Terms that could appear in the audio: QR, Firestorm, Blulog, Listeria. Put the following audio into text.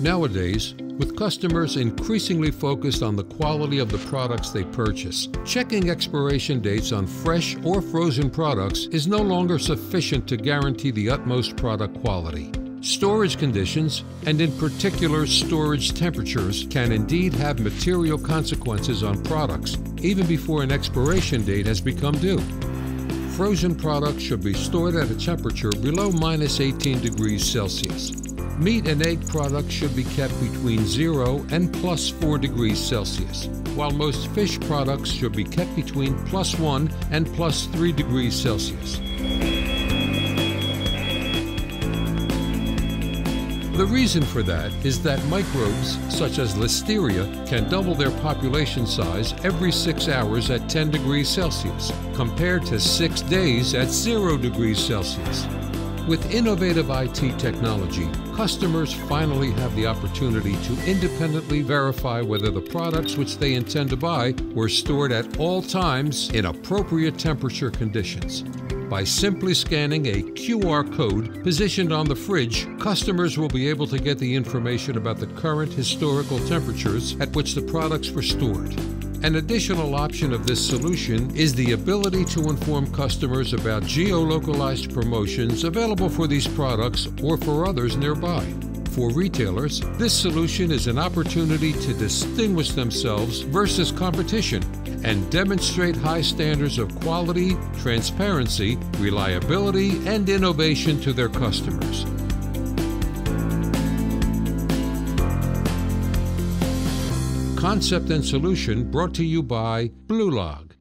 Nowadays, with customers increasingly focused on the quality of the products they purchase, checking expiration dates on fresh or frozen products is no longer sufficient to guarantee the utmost product quality. Storage conditions, and in particular storage temperatures, can indeed have material consequences on products, even before an expiration date has become due. Frozen products should be stored at a temperature below -18°C. Meat and egg products should be kept between 0 and +4°C, while most fish products should be kept between +1 and +3°C. The reason for that is that microbes, such as Listeria, can double their population size every 6 hours at 10°C, compared to 6 days at 0°C. With innovative IT technology, customers finally have the opportunity to independently verify whether the products which they intend to buy were stored at all times in appropriate temperature conditions. By simply scanning a QR code positioned on the fridge, customers will be able to get the information about the current historical temperatures at which the products were stored. An additional option of this solution is the ability to inform customers about geo-localized promotions available for these products or for others nearby. For retailers, this solution is an opportunity to distinguish themselves versus competition and demonstrate high standards of quality, transparency, reliability, and innovation to their customers. Concept and solution brought to you by Blulog.